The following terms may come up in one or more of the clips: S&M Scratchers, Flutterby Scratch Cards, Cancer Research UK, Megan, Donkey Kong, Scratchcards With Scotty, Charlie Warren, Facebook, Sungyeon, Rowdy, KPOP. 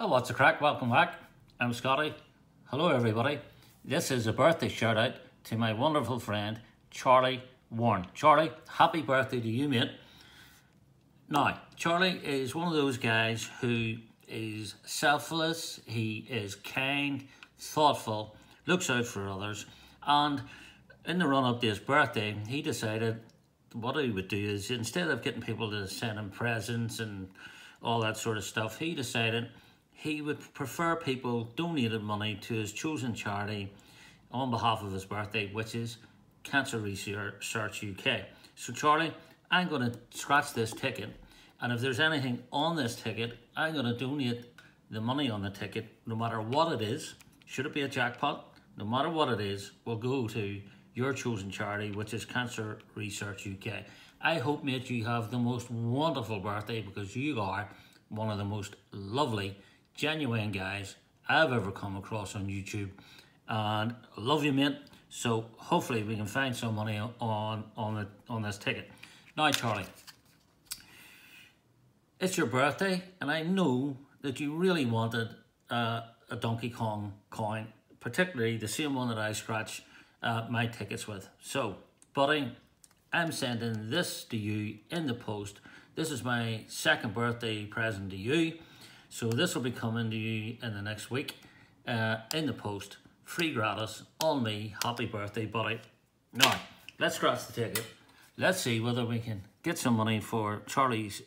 Hello, what's a crack? Welcome back. I'm Scotty. Hello everybody. This is a birthday shout out to my wonderful friend Charlie Warren. Charlie, happy birthday to you, mate. Now, Charlie is one of those guys who is selfless, he is kind, thoughtful, looks out for others, and in the run-up to his birthday, he decided what he would do is, instead of getting people to send him presents and all that sort of stuff, he decided he would prefer people donated money to his chosen charity on behalf of his birthday, which is Cancer Research UK. So Charlie, I'm going to scratch this ticket, and if there's anything on this ticket, I'm going to donate the money on the ticket, no matter what it is. Should it be a jackpot? No matter what it is, we'll go to your chosen charity, which is Cancer Research UK. I hope, mate, you have the most wonderful birthday, because you are one of the most lovely, genuine guys I've ever come across on YouTube, and I love you, mate. So hopefully we can find some money on this ticket. Now, Charlie, it's your birthday, and I know that you really wanted a Donkey Kong coin, particularly the same one that I scratched my tickets with. So, buddy, I'm sending this to you in the post. This is my second birthday present to you. So this will be coming to you in the next week in the post. Free, gratis, on me. Happy birthday, buddy. Now, let's scratch the ticket. Let's see whether we can get some money for Charlie's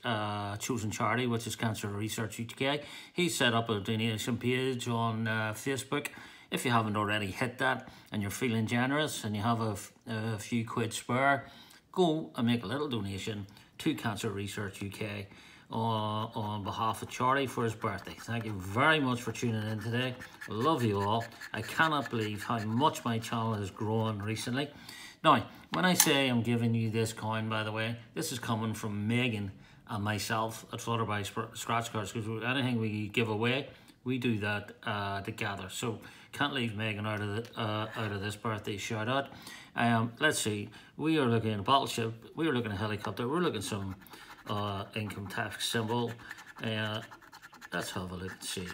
chosen charity, which is Cancer Research UK. He set up a donation page on Facebook. If you haven't already hit that, and you're feeling generous and you have a few quid spare, go and make a little donation to Cancer Research UK on behalf of Charlie for his birthday. Thank you very much for tuning in today. Love you all. I cannot believe how much my channel has grown recently. Now, when I say I'm giving you this coin, by the way, this is coming from Megan and myself at Flutterby Scratch Cards, because anything we give away, we do that together. So can't leave Megan out of this birthday shout out. Let's see, we are looking at a battleship, we are looking at a helicopter, we're looking at some income tax symbol. Let's have a look and see.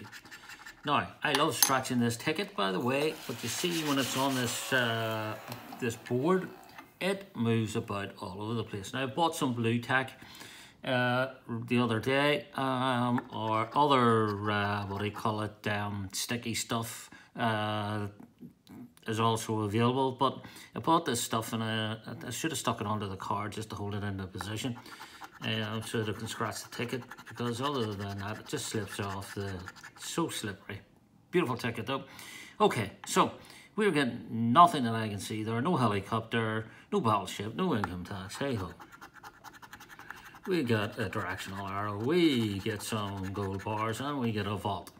Now, I love scratching this ticket, by the way, but you see when it's on this this board, it moves about all over the place. Now, I bought some blue tack the other day, or other, what do you call it, sticky stuff is also available, but I bought this stuff and I should have stuck it onto the card just to hold it into position. I'm sure they can scratch the ticket, because other than that, it just slips off. So slippery. Beautiful ticket though. Okay, so we're getting nothing that I can see there. No helicopter, no battleship, no income tax. Hey ho. We got a directional arrow. We get some gold bars, and we get a vault.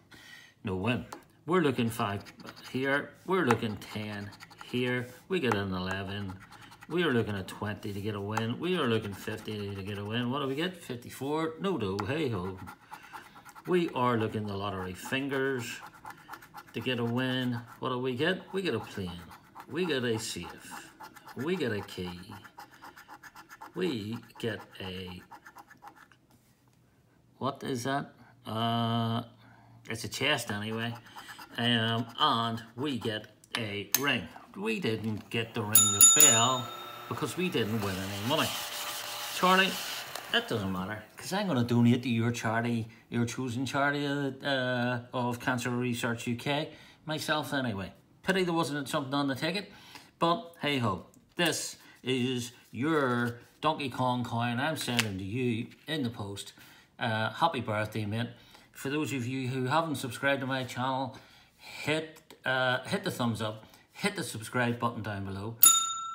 No win. We're looking 5 here. We're looking 10 here. We get an 11. We are looking at 20 to get a win. We are looking 50 to get a win. What do we get? 54. No do. Hey ho. We are looking the lottery fingers to get a win. What do we get? We get a plane. We get a safe. We get a key. We get a... what is that? It's a chest anyway. And we get a ring. We didn't get the ring that fell, because we didn't win any money. Charlie, that doesn't matter, because I'm going to donate to your charity, your chosen charity of Cancer Research UK, myself anyway. Pity there wasn't something on the ticket, but hey ho, this is your Donkey Kong coin I'm sending to you in the post. Happy birthday, mate. For those of you who haven't subscribed to my channel, hit the thumbs up. Hit the subscribe button down below,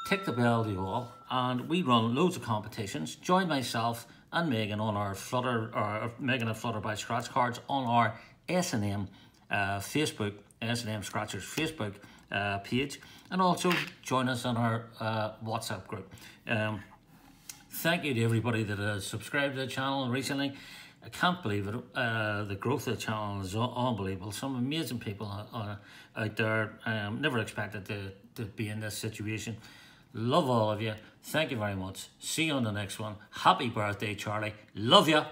tick the bell to all, and we run loads of competitions. Join myself and Megan on our Megan and Flutterby Scratch Cards on our S&M Facebook, S&M Scratchers Facebook page, and also join us on our WhatsApp group. Thank you to everybody that has subscribed to the channel recently. I can't believe it. The growth of the channel is unbelievable. Some amazing people out there. Never expected to be in this situation. Love all of you. Thank you very much. See you on the next one. Happy birthday, Charlie. Love you.